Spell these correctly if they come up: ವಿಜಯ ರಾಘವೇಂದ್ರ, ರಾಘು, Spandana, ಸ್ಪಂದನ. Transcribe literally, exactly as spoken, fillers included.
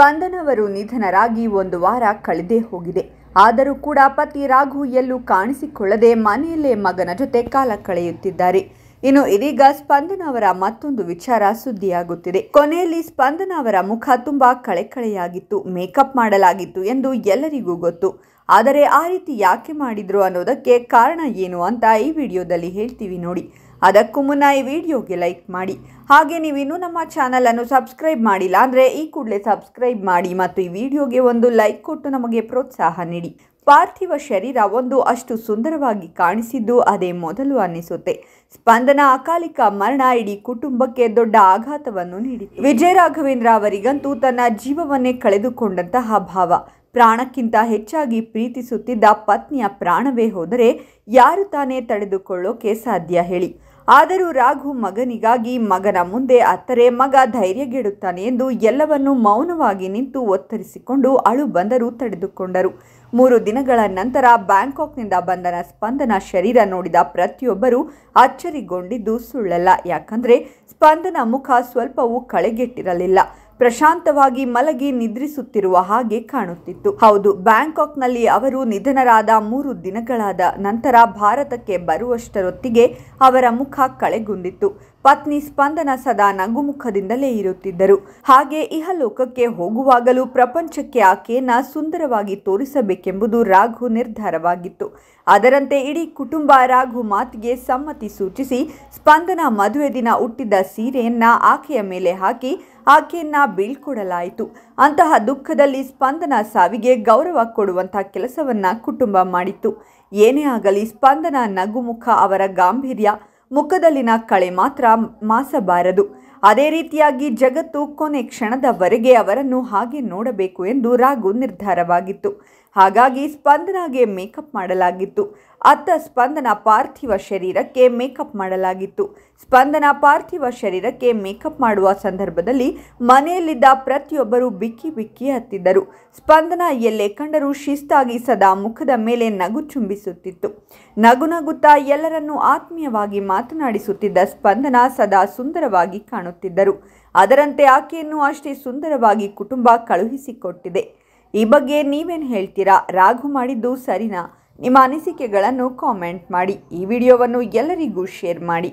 ಸ್ಪಂದನವರು ನಿಧನರಾಗಿ ಒಂದು ವಾರ ಕಳೆದೇ ಹೋಗಿದೆ. ಆದರೂ ಕೂಡ ಪತಿ ರಾಘು ಎಲ್ಲೂ ಕಾಣಿಸಿಕೊಳ್ಳದೆ ಮನೆಯಲ್ಲೇ ಮಗನ ಜೊತೆ ಕಾಲ ಕಳೆಯುತ್ತಿದ್ದಾರೆ. ಇನ್ನು ಇದೀಗ ಸ್ಪಂದನ ಅವರ ಮತ್ತೊಂದು ವಿಚಾರ ಸುದ್ದಿಯಾಗುತ್ತಿದೆ. ಕೊನೆಯಲ್ಲಿ ಸ್ಪಂದನ ಅವರ ಮುಖ ತುಂಬಾ ಕಳೆಕಳೆಯಾಗಿತ್ತು, ಮೇಕಪ್ ಮಾಡಲಾಗಿತ್ತು ಎಂದು ಎಲ್ಲರಿಗೂ ಗೊತ್ತು. ಆದರೆ ಆ ರೀತಿ ಯಾಕೆ ಮಾಡಿದ್ರು ಅನ್ನೋದಕ್ಕೆ ಕಾರಣ ಏನು ಅಂತ ಈ ವಿಡಿಯೋದಲ್ಲಿ ಹೇಳ್ತೀವಿ ನೋಡಿ. ಅದಕ್ಕೂ ಮುನ್ನ ಈ ವಿಡಿಯೋಗೆ ಲೈಕ್ ಮಾಡಿ, ಹಾಗೆ ನೀವಿನ್ನೂ ನಮ್ಮ ಚಾನಲನ್ನು ಸಬ್ಸ್ಕ್ರೈಬ್ ಮಾಡಿಲ್ಲ ಅಂದರೆ ಈ ಕೂಡಲೇ ಸಬ್ಸ್ಕ್ರೈಬ್ ಮಾಡಿ ಮತ್ತು ಈ ವಿಡಿಯೋಗೆ ಒಂದು ಲೈಕ್ ಕೊಟ್ಟು ನಮಗೆ ಪ್ರೋತ್ಸಾಹ ನೀಡಿ. ಪಾರ್ಥಿವ ಶರೀರ ಒಂದು ಅಷ್ಟು ಸುಂದರವಾಗಿ ಕಾಣಿಸಿದ್ದು ಅದೇ ಮೊದಲು ಅನ್ನಿಸುತ್ತೆ. ಸ್ಪಂದನ ಅಕಾಲಿಕ ಮರಣ ಇಡೀ ಕುಟುಂಬಕ್ಕೆ ದೊಡ್ಡ ಆಘಾತವನ್ನು ನೀಡಿತು. ವಿಜಯ ರಾಘವೇಂದ್ರ ಅವರಿಗಂತೂ ತನ್ನ ಜೀವವನ್ನೇ ಕಳೆದುಕೊಂಡಂತಹ ಭಾವ. ಪ್ರಾಣಕ್ಕಿಂತ ಹೆಚ್ಚಾಗಿ ಪ್ರೀತಿಸುತ್ತಿದ್ದ ಪತ್ನಿಯ ಪ್ರಾಣವೇ ಹೋದರೆ ಯಾರು ತಾನೇ ತಡೆದುಕೊಳ್ಳೋಕೆ ಸಾಧ್ಯ ಹೇಳಿ. ಆದರೂ ರಾಘು ಮಗನಿಗಾಗಿ, ಮಗನ ಮುಂದೆ ಅತ್ತರೆ ಮಗ ಧೈರ್ಯಗೆಡುತ್ತಾನೆ ಎಂದು ಎಲ್ಲವನ್ನೂ ಮೌನವಾಗಿ ನಿಂತು ಒತ್ತರಿಸಿಕೊಂಡು ಅಳು ಬಂದರೂ ತಡೆದುಕೊಂಡರು. ಮೂರು ದಿನಗಳ ನಂತರ ಬ್ಯಾಂಕಾಕ್ನಿಂದ ಬಂದ ಸ್ಪಂದನ ಶರೀರ ನೋಡಿದ ಪ್ರತಿಯೊಬ್ಬರೂ ಅಚ್ಚರಿಗೊಂಡಿದ್ದು ಸುಳ್ಳಲ್ಲ. ಯಾಕಂದರೆ ಸ್ಪಂದನ ಮುಖ ಸ್ವಲ್ಪವೂ ಕಳೆಗೆಟ್ಟಿರಲಿಲ್ಲ, ಪ್ರಶಾಂತವಾಗಿ ಮಲಗಿ ನಿದ್ರಿಸುತ್ತಿರುವ ಹಾಗೆ ಕಾಣುತ್ತಿತ್ತು. ಹೌದು, ಬ್ಯಾಂಕಾಕ್ನಲ್ಲಿ ಅವರು ನಿಧನರಾದ ಮೂರು ದಿನಗಳಾದ ನಂತರ ಭಾರತಕ್ಕೆ ಬರುವಷ್ಟರೊತ್ತಿಗೆ ಅವರ ಮುಖ ಕಳೆಗುಂದಿತ್ತು. ಪತ್ನಿ ಸ್ಪಂದನ ಸದಾ ನಗುಮುಖದಿಂದಲೇ ಇರುತ್ತಿದ್ದರು. ಹಾಗೆ ಇಹಲೋಕಕ್ಕೆ ಹೋಗುವಾಗಲೂ ಪ್ರಪಂಚಕ್ಕೆ ಆಕೆಯನ್ನು ಸುಂದರವಾಗಿ ತೋರಿಸಬೇಕೆಂಬುದು ರಾಘು ನಿರ್ಧಾರವಾಗಿತ್ತು. ಅದರಂತೆ ಇಡೀ ಕುಟುಂಬ ರಾಘು ಮಾತಿಗೆ ಸಮ್ಮತಿ ಸೂಚಿಸಿ ಸ್ಪಂದನ ಮದುವೆ ದಿನ ಉಟ್ಟಿದ್ದ ಸೀರೆಯನ್ನ ಆಕೆಯ ಮೇಲೆ ಹಾಕಿ ಆಕೆಯನ್ನ ಬೀಳ್ಕೊಡಲಾಯಿತು. ಅಂತಹ ದುಃಖದಲ್ಲಿ ಸ್ಪಂದನ ಸಾವಿಗೆ ಗೌರವ ಕೊಡುವಂಥ ಕೆಲಸವನ್ನ ಕುಟುಂಬ ಮಾಡಿತ್ತು. ಏನೇ ಆಗಲಿ, ಸ್ಪಂದನ ನಗುಮುಖ, ಅವರ ಗಾಂಭೀರ್ಯ, ಮುಖದಲ್ಲಿನ ಕಳೆ ಮಾತ್ರ ಮಾಸಬಾರದು. ಅದೇ ರೀತಿಯಾಗಿ ಜಗತ್ತು ಕೊನೆ ಕ್ಷಣದವರೆಗೆ ಅವರನ್ನು ಹಾಗೆ ನೋಡಬೇಕು ಎಂದು ರಾಘು ನಿರ್ಧಾರವಾಗಿತ್ತು. ಹಾಗಾಗಿ ಸ್ಪಂದನಾಗೆ ಮೇಕಪ್ ಮಾಡಲಾಗಿತ್ತು. ಅತ್ತ ಸ್ಪಂದನ ಪಾರ್ಥಿವ ಶರೀರಕ್ಕೆ ಮೇಕಪ್ ಮಾಡಲಾಗಿತ್ತು. ಸ್ಪಂದನ ಪಾರ್ಥಿವ ಶರೀರಕ್ಕೆ ಮೇಕಪ್ ಮಾಡುವ ಸಂದರ್ಭದಲ್ಲಿ ಮನೆಯಲ್ಲಿದ್ದ ಪ್ರತಿಯೊಬ್ಬರು ಬಿಕ್ಕಿ ಬಿಕ್ಕಿ ಹತ್ತಿದ್ದರು. ಸ್ಪಂದನ ಎಲ್ಲೇ ಕಂಡರೂ ಶಿಸ್ತಾಗಿ ಸದಾ ಮುಖದ ಮೇಲೆ ನಗು ಚುಂಬಿಸುತ್ತಿತ್ತು. ನಗು ನಗುತ್ತಾ ಎಲ್ಲರನ್ನೂ ಆತ್ಮೀಯವಾಗಿ ಮಾತನಾಡಿಸುತ್ತಿದ್ದ ಸ್ಪಂದನ ಸದಾ ಸುಂದರವಾಗಿ ಕಾಣುತ್ತಿದ್ದರು. ಅದರಂತೆ ಆಕೆಯನ್ನು ಅಷ್ಟೇ ಸುಂದರವಾಗಿ ಕುಟುಂಬ ಕಳುಹಿಸಿಕೊಟ್ಟಿದೆ. ಈ ಬಗ್ಗೆ ನೀವೇನು ಹೇಳ್ತೀರಾ? ರಾಘು ಮಾಡಿದ್ದು ಸರಿನಾ? ನಿಮ್ಮ ಅನಿಸಿಕೆಗಳನ್ನು ಕಾಮೆಂಟ್ ಮಾಡಿ. ಈ ವಿಡಿಯೋವನ್ನು ಎಲ್ಲರಿಗೂ ಶೇರ್ ಮಾಡಿ.